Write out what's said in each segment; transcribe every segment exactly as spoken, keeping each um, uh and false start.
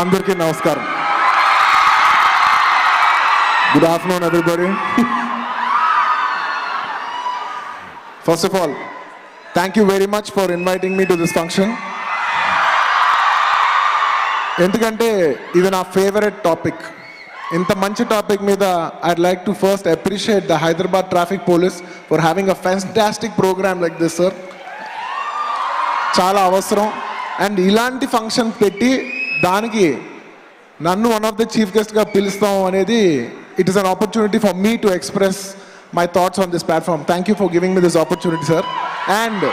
అందరికీ నమస్కారం. Good afternoon everybody. First of all, thank you very much for inviting me to this function. ఎందుకంటే ఇది నా favourite topic. ఇంత మంచి టాపిక్ మీద I'd like to first appreciate the Hyderabad Traffic Police for having a fantastic program like this, sir. చాలా అవసరం. And ఇలాంటి function పెట్టి దానికి నన్ను వన్ ఆఫ్ ద చీఫ్ గెస్ట్గా పిలుస్తాం అనేది it is an opportunity for me to express my thoughts on this platform. Thank you for giving me this opportunity sir. And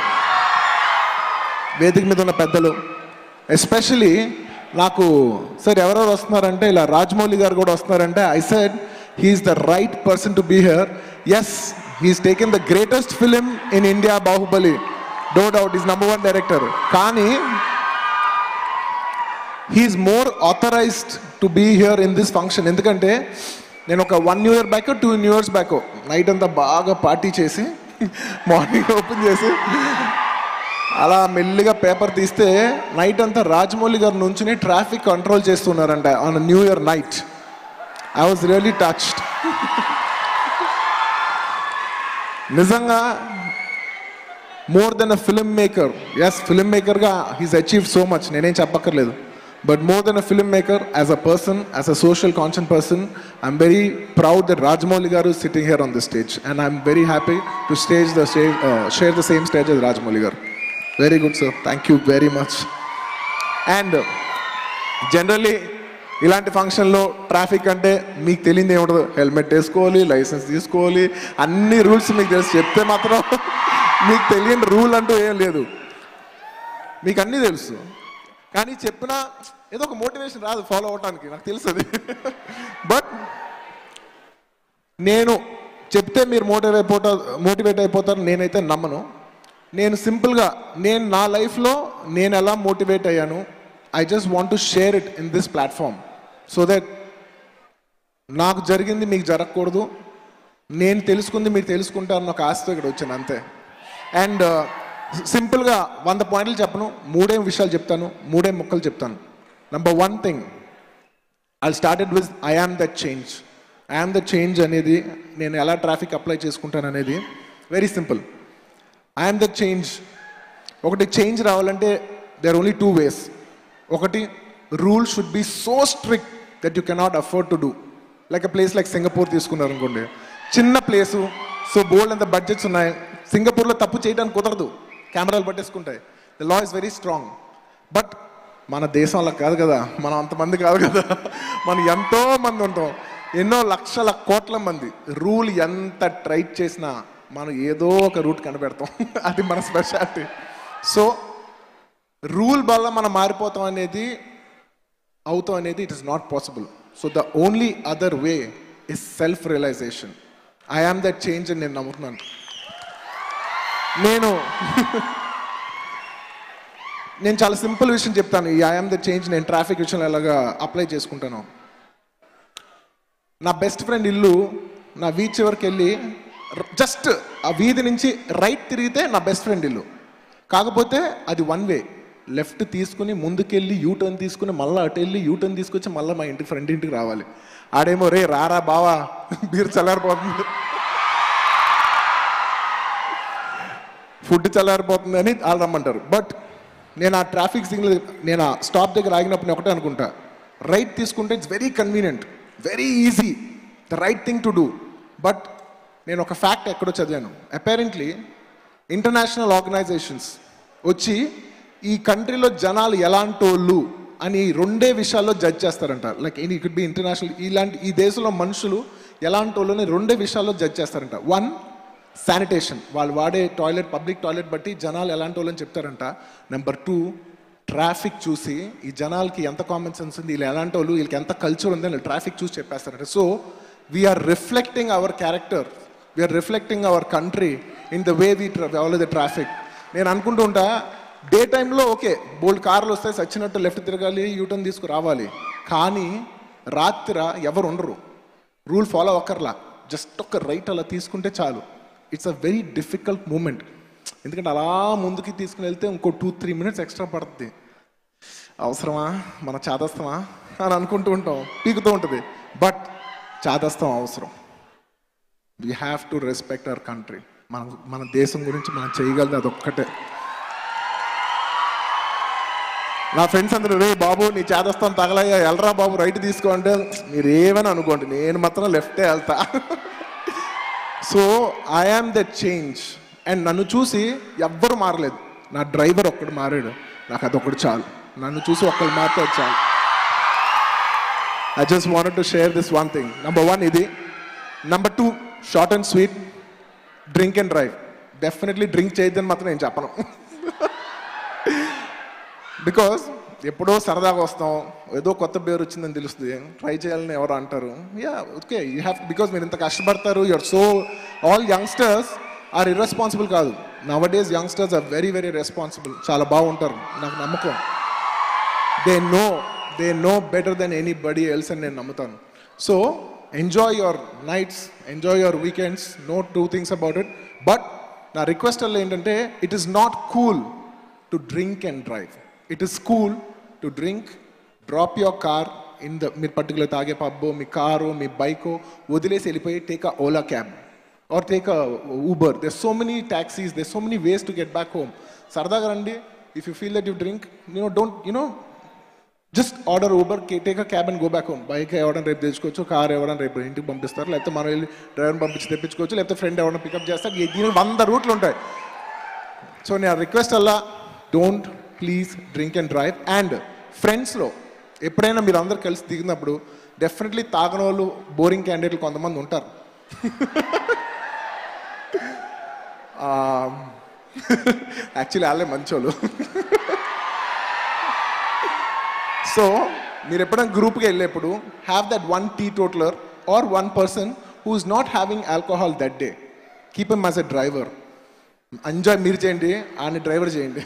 వేదిక మీద ఉన్న పెద్దలు, ఎస్పెషలీ నాకు సార్ ఎవరెవరు వస్తున్నారంటే ఇలా రాజమౌళి గారు కూడా వస్తున్నారంటే I said he's the right person to be here. Yes, he's taken the greatest film in India, Baahubali. No doubt, he's number one director. Kani, he's more authorized to be here in this function. Endukante nenu oka one year back or two years back night anta baaga party chesi morning open chesi ala melliga paper teeste night anta Rajamouli gar nunchine traffic control chestunaranta on a new year night. I was really touched. Nizanga more than a filmmaker, yes, filmmaker ga he's achieved so much, nene cheppakarledu, but more than a filmmaker, as a person, as a social conscious person, I'm very proud that Rajamouli garu is sitting here on the stage, and I'm very happy to stage the stage, uh, share the same stage as Rajamouli garu. Very good sir, thank you very much. And uh, generally ఇలాంటి ఫంక్షన్లో traffic అంటే మీకు తెలియదు ఏముండదు, helmet వేసుకోవాలి, licence తీసుకోవాలి, అన్ని rules మీకు తెలుసు. చెప్తే మాత్రం మీకు తెలియని రూల్ అంటూ ఏం లేదు, మీకు అన్నీ తెలుసు. కానీ చెప్పినా ఏదో ఒక మోటివేషన్ రాదు ఫాలో అవడానికి, నాకు తెలుసు అది. బట్ నేను చెప్తే మీరు మోటివేట్ అయిపోతారు మోటివేట్ అయిపోతారు నేనైతే నమ్మను. నేను సింపుల్గా నేను నా లైఫ్లో నేను ఎలా మోటివేట్ అయ్యాను, I just want to share it in this platform so that నాకు జరిగింది మీకు జరగకూడదు, నేను తెలుసుకుంది మీరు తెలుసుకుంటారు నాకు ఆశతో ఇక్కడ వచ్చాను, అంతే. అండ్ సింపుల్గా వంద పాయింట్లు చెప్పను, మూడే విషయాలు చెప్తాను, మూడే ముక్కలు చెప్తాను. Number one thing I started with I am that change. I am that change అనేది నేను ఎలా ట్రాఫిక్ అప్లై చేసుకుంటాను అనేది very simple. I am that change. ఒకటి చేంజ్ రావాలంటే దేర్ ఓన్లీ టూ వేస్. ఒకటి, rule should be so strict that you cannot afford to do. Like a place like Singapore తీసుకున్నారనుకోండి, చిన్న ప్లేసు, సో బోల్డ్ అంత బడ్జెట్స్ ఉన్నాయి. సింగపూర్లో తప్పు చేయడానికి కుదరదు, కెమెరాలు పట్టేసుకుంటాయి. The law is very strong. But మన దేశం అలా కాదు కదా, మనం అంతమంది కాదు కదా, మనం ఎంతో మంది ఉంటాం, ఎన్నో లక్షల కోట్ల మంది. రూల్ ఎంత ట్రై చేసినా మనం ఏదో ఒక రూట్ కనిపెడతాం, అది మన స్పెషాలిటీ. సో రూల్ వల్ల మనం మారిపోతాం అనేది అవుతాం అనేది it is not possible. So the only other way is self realisation. I am that change అని నేను నమ్ముతున్నాను. నేను నేను చాలా సింపుల్ విషయం చెప్తాను. ఈ ఐ యామ్ దట్ చేంజ్ నేను ట్రాఫిక్ విషయంలో ఎలాగా అప్లై చేసుకుంటాను. నా బెస్ట్ ఫ్రెండ్ ఇల్లు నా వీధి చివరికి వెళ్ళి జస్ట్ ఆ వీధి నుంచి రైట్ తిరిగితే నా బెస్ట్ ఫ్రెండ్ ఇల్లు. కాకపోతే అది వన్ వే, లెఫ్ట్ తీసుకుని ముందుకెళ్ళి యూటర్న్ తీసుకుని మళ్ళీ అటు వెళ్ళి యూటర్న్ తీసుకొచ్చి మళ్ళీ మా ఇంటికి ఫ్రెండ్ ఇంటికి రావాలి. ఆడేమో రే రారా బావా బీర్ చల్లారిపోతుంది, ఫుడ్ చల్లారిపోతుంది అని వాళ్ళు రమ్మంటారు. బట్ నేను ఆ ట్రాఫిక్ సిగ్నల్ నేను ఆ స్టాప్ దగ్గర ఆగినప్పుడు నేను ఒకటే అనుకుంటా, రైట్ తీసుకుంటే it's very convenient, very easy, the right thing to do. But నేను ఒక ఫ్యాక్ట్ ఎక్కడో చదివాను, అపారెంట్లీ ఇంటర్నేషనల్ ఆర్గనైజేషన్స్ వచ్చి ఈ కంట్రీలో జనాలు ఎలాంటి వాళ్ళు అని రెండే విషయాల్లో జడ్జ్ చేస్తారంట. Like any could be international, ఇలాంటి ఈ దేశంలో మనుషులు ఎలాంటి వాళ్ళు అని రెండే విషయాల్లో జడ్జ్ చేస్తారంట. వన్, శానిటేషన్, వాళ్ళు వాడే టాయిలెట్ పబ్లిక్ టాయిలెట్ బట్టి జనాలు ఎలాంటి వాళ్ళు అని చెప్తారంట. నెంబర్ టూ, ట్రాఫిక్ చూసి ఈ జనాలకి ఎంత కామన్ సెన్స్ ఉంది, వీళ్ళు ఎలాంటి వాళ్ళు, వీళ్ళకి ఎంత కల్చర్ ఉంది అని ట్రాఫిక్ చూసి చెప్పేస్తారంట. So we're reflecting our character, we're reflecting our country in the way we follow the traffic. నేను అనుకుంటూ ఉంటా డే టైంలో ఓకే బోల్డ్ కార్లు వస్తాయి, సచ్చినట్టు లెఫ్ట్ తిరగాలి, యూటర్న్ తీసుకురావాలి. కానీ రాత్రి ఎవరు ఉండరు, రూల్ ఫాలో అవ్వకర్లా, జస్ట్ ఒక రైట్ అలా తీసుకుంటే చాలు. It's a very difficult moment, ఎందుకంటే అలా ముందుకి తీసుకుని వెళ్తే ఇంకో టూ త్రీ మినిట్స్ ఎక్స్ట్రా పడుతుంది. అవసరమా మన చాదస్తమా అని అనుకుంటూ ఉంటాం, పీకుతూ ఉంటుంది. బట్ చాదస్తం అవసరం. We have to respect our country. మన మన దేశం గురించి మనం చేయగలది అదొక్కటే. నా ఫ్రెండ్స్ అందరూ, రే బాబు నీ చేదస్తాను తగలయ్యా, వెళ్ళరా బాబు రైట్ తీసుకో అంటే, మీరు ఏమని అనుకోండి, నేను మాత్రం లెఫ్టే వెళ్తా. So I am the change. And నన్ను చూసి ఎవ్వరు మారలేదు. నా డ్రైవర్ ఒక్కడు మారాడు, నాకు అదొక్కడు చాలు. నన్ను చూసి ఒక్కడు మారితే చాలు. I just wanted to share this one thing. Number one ఇది. Number two, short and sweet, drink and drive. Definitely drink చేయొద్దని మాత్రం నేను చెప్పను. బికాస్ ఎప్పుడో సరదాగా వస్తాం, ఏదో కొత్త పేరు వచ్చిందని తెలుస్తుంది, ట్రై చేయాలని ఎవరు అంటారు. Yeah okay, you have, because మీరు ఇంత కష్టపడతారు. You're so all youngsters are irresponsible కాదు. Now days youngsters are very very responsible. చాలా బాగుంటారు, నాకు నమ్మకం. They know they know better than anybody else అని నేను నమ్ముతాను. So enjoy your nights, enjoy your weekends, no two things about it. But నా request అలా ఏంటంటే, it is not cool to drink and drive. It is cool to drink, drop your car in the mid particular tage pubbo, mi caro, mi bikeo odilesi elipoyi, take a Ola cab or take a Uber. There's so many taxis, there's so many ways to get back home. Sardaga randi. If you feel that you drink, you know, don't, you know, just order Uber, take a cab and go back home. Bike evadan rep techukochu, car evadan rep intiki pampistaru, ledthe manu elli driver ni pampichi teppichukochu, ledthe friend evadan pick up chestaru. Deeniki వంద routes untayi. So na request alla, don't please drink and drive. And ఫ్రెండ్స్లో ఎప్పుడైనా మీరు అందరు కలిసి దిగినప్పుడు definitely తాగని వాళ్ళు, boring క్యాండిడేట్లు కొంతమంది ఉంటారు. యాక్చువల్లీ వాళ్ళే మంచోళ్ళు. సో మీరు ఎప్పుడైనా గ్రూప్కి వెళ్ళేప్పుడు have that one teetotaller or one person who is not having alcohol that day. Keep him as a driver. Enjoy మీరు చేయండి, ఆయన డ్రైవర్ చేయండి.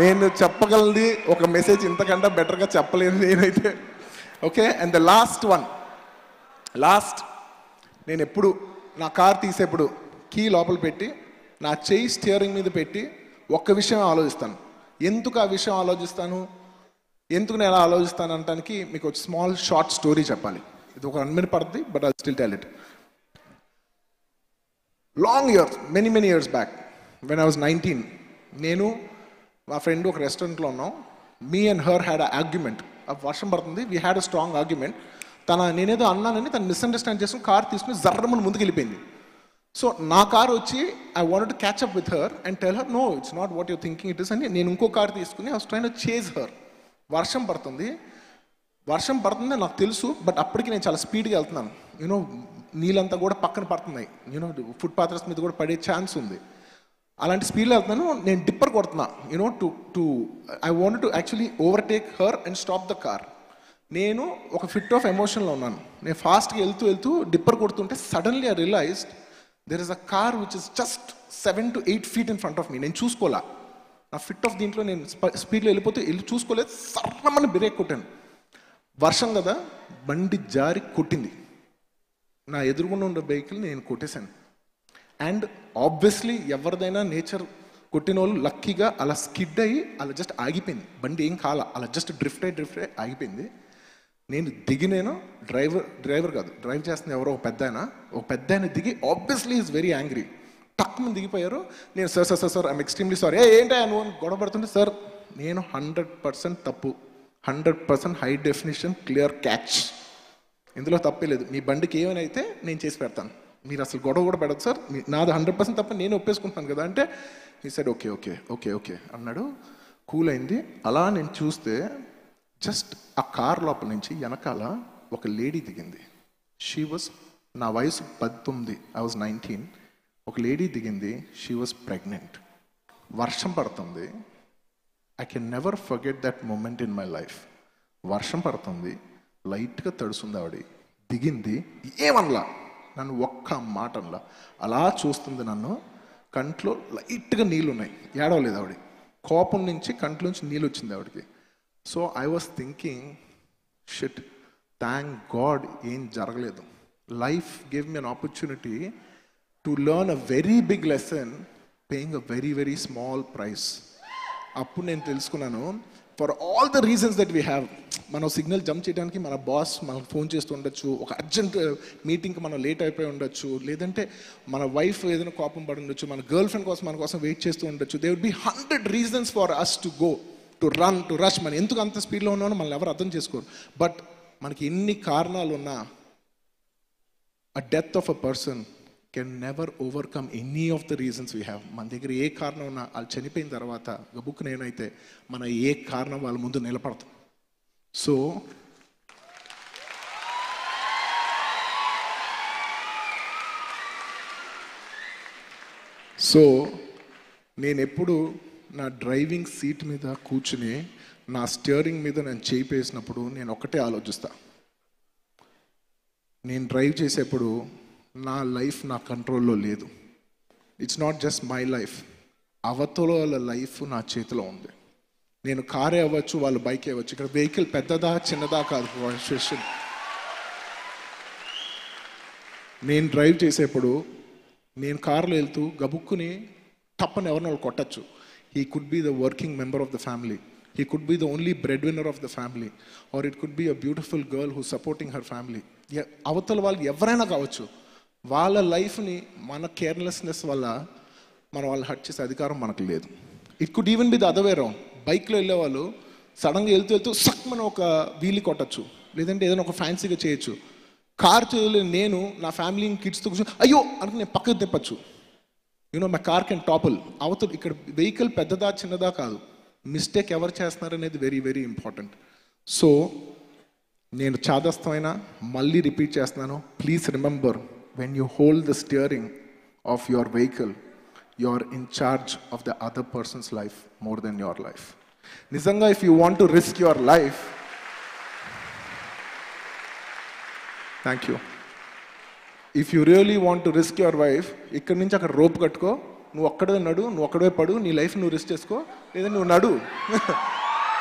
నేను చెప్పగలది ఒక మెసేజ్, ఇంతకంటే బెటర్గా చెప్పలేదు నేనైతే. Okay. And the last one, last, నేను ఎప్పుడు నా కార్ తీసేప్పుడు కీ లోపల పెట్టి నా చెయ్యి స్టీరింగ్ మీద పెట్టి ఒక్క విషయం ఆలోచిస్తాను. ఎందుకు ఆ విషయం ఆలోచిస్తాను, ఎందుకు నేను ఆలోచిస్తాను అనడానికి మీకు ఒక స్మాల్ షార్ట్ స్టోరీ చెప్పాలి. ఇది ఒక వన్ మినిట్ పడుతుంది, but I still tell it. Long years, many many years back, when I was nineteen, నేను మా ఫ్రెండ్ ఒక రెస్టారెంట్లో ఉన్నాం. Me and her had a argument. వర్షం పడుతుంది, we had a strong argument. తన నేనేదో అన్నానని తను మిస్అండర్స్టాండ్ చేసుకుని కార్ తీసుకుని జర్రమని ముందుకు వెళ్ళిపోయింది. సో నా కార్ వచ్చి I wanted to catch up with her and tell her, no it's not what you thinking it is అని నేను ఇంకో కార్ తీసుకుని I was trying to chase her. వర్షం పడుతుంది, వర్షం పడుతుంది నాకు తెలుసు, బట్ అప్పటికి నేను చాలా స్పీడ్గా వెళ్తున్నాను. యూనో నీళ్ళంతా కూడా పక్కన పడుతున్నాయి, యూనో ఫుట్పాత్రస్ మీద కూడా పడే ఛాన్స్ ఉంది. అలాంటి స్పీడ్లో వెళ్తున్నాను, నేను డిప్పర్ కొడుతున్నా, you know to to I want to actually overtake her and stop the car. నేను ఒక ఫిట్ ఆఫ్ ఎమోషన్లో ఉన్నాను. నేను ఫాస్ట్గా వెళ్తూ వెళ్తూ డిప్పర్ కొడుతుంటే suddenly I realised there is a car which is just seven to eight feet in front of me. నేను చూసుకోలే, నా ఫిట్ ఆఫ్ దీంట్లో నేను స్పీడ్లో వెళ్ళిపోతే వెళ్ళి చూసుకోలేదు, సర్రమని బ్రేక్ కొట్టాను. వర్షం కదా, బండి జారి కొట్టింది. నా ఎదురుగుండా ఉన్న వెహికల్ నేను కొట్టేశాను. అండ్ ఆబ్వియస్లీ ఎవరిదైనా నేచర్ కొట్టిన వాళ్ళు లక్కీగా అలా స్కిడ్ అయ్యి అలా జస్ట్ ఆగిపోయింది. బండి ఏం కాల, అలా జస్ట్ డ్రిఫ్ట్ అయ్యి డ్రిఫ్ట్ అయ్యి ఆగిపోయింది. నేను దిగి, నేను డ్రైవర్ డ్రైవర్ కాదు డ్రైవ్ చేస్తున్న ఎవరో ఒక పెద్ద ఆయన, ఒక పెద్ద ఆయన దిగి ఆబ్వియస్లీ ఈజ్ వెరీ యాంగ్రీ, టక్ మంది దిగిపోయారు. నేను sir sir sir sir I'm extremely sorry. ఏంటో నువ్వు గొడవ పడుతుంటే, సార్ నేను హండ్రెడ్ పర్సెంట్ తప్పు, hundred percent high definition clear catch, ఇందులో తప్పే లేదు, మీ బండికి ఏమైనా అయితే నేను చేసి పెడతాను, మీరు అసలు గొడవ కూడా పెడదు సార్, నాది హండ్రెడ్ పర్సెంట్ తప్ప నేను ఒప్పేసుకుంటాను కదా అంటే, he said okay okay okay okay అన్నాడు. కూల్ అయింది. అలా నేను చూస్తే జస్ట్ ఆ కార్ లోపల నుంచి వెనకాల ఒక లేడీ దిగింది. షీ వాజ్, నా వయసు పద్దెనిమిది, ఐ వాజ్ నైన్టీన్. ఒక లేడీ దిగింది, షీ వాజ్ ప్రెగ్నెంట్. వర్షం పడుతుంది. I can never forget that moment in my life. వర్షం పడుతుంది, లైట్గా తడుస్తుంది, ఆవిడ దిగింది, ఏమనలా నన్ను, ఒక్క మాటలా అలా చూస్తుంది నన్ను. కంట్లో లైట్గా నీళ్ళు ఉన్నాయి, ఏడవలేదు ఆవిడ, కోపం నుంచి కంట్లోంచి నీళ్ళు వచ్చింది ఆవిడకి. So I was thinking, shit, thank God ఏం జరగలేదు. Life give me an opportunity to learn a very big lesson paying a very very small price. అప్పుడు నేను తెలుసుకున్నాను for all the reasons that we have మనం signal jump చేయడానికి మన boss మనకు phone చేస్తూ ఉండొచ్చు, ఒక అర్జెంట్ మీటింగ్కి మనం లేట్ అయిపోయి ఉండొచ్చు, లేదంటే మన వైఫ్ ఏదైనా కోపం పడి ఉండొచ్చు, మన గర్ల్ ఫ్రెండ్ కోసం మన కోసం వెయిట్ చేస్తూ ఉండొచ్చు. They would be hundred reasons for us to go to run to rush. మనం ఎందుకు అంత స్పీడ్లో ఉన్నామో మనల్ని ఎవరు అర్థం చేసుకోరు. బట్ మనకి ఎన్ని కారణాలు ఉన్నా a death of a person can never overcome any of the reasons we have. మన దగ్గర ఏ కారణం ఉన్నా వాళ్ళు చనిపోయిన తర్వాత గబుక్ నేనైతే మన ఏ కారణం వాళ్ళ ముందు నిలబడతాం. సో సో నేను ఎప్పుడు నా డ్రైవింగ్ సీట్ మీద కూర్చుని నా స్టీరింగ్ మీద నేను చేయిపేసినప్పుడు నేను ఒకటే ఆలోచిస్తాను, నేను డ్రైవ్ చేసేప్పుడు నా లైఫ్ నా కంట్రోల్లో లేదు. It's not just my life, అవతల లైఫ్ నా చేతిలో ఉంది. నేను కారే అవ్వచ్చు, వాళ్ళు బైకే అవ్వచ్చు, ఇక్కడ వెహికల్ పెద్దదా చిన్నదా కాదు క్వశ్చన్. నేను డ్రైవ్ చేసేప్పుడు నేను కారులో వెళ్తూ గబుక్కుని తప్పని ఎవరినో వాళ్ళు కొట్టచ్చు. He could be the working member of the family. He could be the only breadwinner of the family, or it could be a beautiful girl who's supporting her family. అవతల వాళ్ళు ఎవరైనా కావచ్చు, వాళ్ళ లైఫ్ని మన కేర్లెస్నెస్ వల్ల మనం వాళ్ళు హట్ చేసే అధికారం మనకు లేదు. It could even be the other way round. బైక్లో వెళ్ళేవాళ్ళు సడన్గా వెళ్తూ వెళ్తూ సక్ మనం ఒక వీలు కొట్టచ్చు, లేదంటే ఏదైనా ఒక ఫ్యాన్సీగా చేయొచ్చు. కార్ చేయలే నేను నా ఫ్యామిలీ కిడ్స్తో కూర్చొని అయ్యో అంటే నేను పక్కకు తెప్పచ్చు. You know my car can topple. అవతల ఇక్కడ వెహికల్ పెద్దదా చిన్నదా కాదు, మిస్టేక్ ఎవరు చేస్తున్నారనేది వెరీ వెరీ ఇంపార్టెంట్. సో నేను చాదస్తమైన మళ్ళీ రిపీట్ చేస్తున్నాను, please remember when you hold the steering of your vehicle you are in charge of the other persons life more than your life. నిజంగా if you want to risk your life, thank you, if you really want to risk your life, ఇక్కడి నుంచి అక్కడ rope కట్టుకో, నువ్వు ఒక్కడే నడు, నువ్వు ఒక్కడే పడు, నీ లైఫ్ నువ్వు రిస్క్ చేసుకో, లేదా నువ్వు నడు,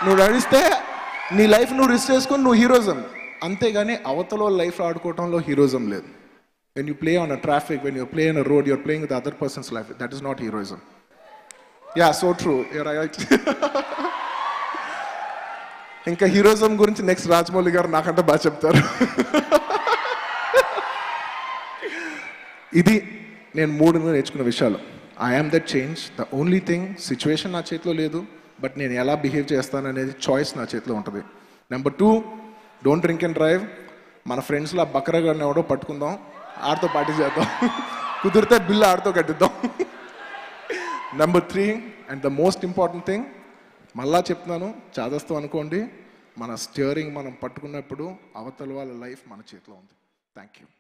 నువ్వు నడిస్తే నీ లైఫ్ నువ్వు రిస్క్ చేసుకొని నువ్వు హీరోజం. అంతేగాని అవతలో లైఫ్ ఆడుకోవడంలో హీరోజం లేదు. When you play on a traffic, when you play on a road, you're playing with other persons life. That is not heroism. Yeah, so true. ఇంకా హీరోజం గురించి నెక్స్ట్ రాజమౌళి గారు నాకంటే బాగా చెప్తారు. ఇది నేను మూడు నేర్చుకున్న విషయాలు. I am that change. The only thing, situation నా చేతిలో లేదు, బట్ నేను ఎలా బిహేవ్ చేస్తాను అనేది చాయిస్ నా చేతిలో ఉంటుంది. Number two, don't drink and drive. మన ఫ్రెండ్స్లో ఆ బక్రగాడిని ఎవడో పట్టుకుందాం, ఆడితో పార్టీ చేద్దాం, కుదిరితే బిల్లు ఆడితో కట్టిద్దాం. Number three and the most important thing, మళ్ళా చెప్తున్నాను, చాదస్తాం అనుకోండి, మన స్టీరింగ్ మనం పట్టుకున్నప్పుడు అవతల వాళ్ళ లైఫ్ మన చేతిలో ఉంది. Thank you.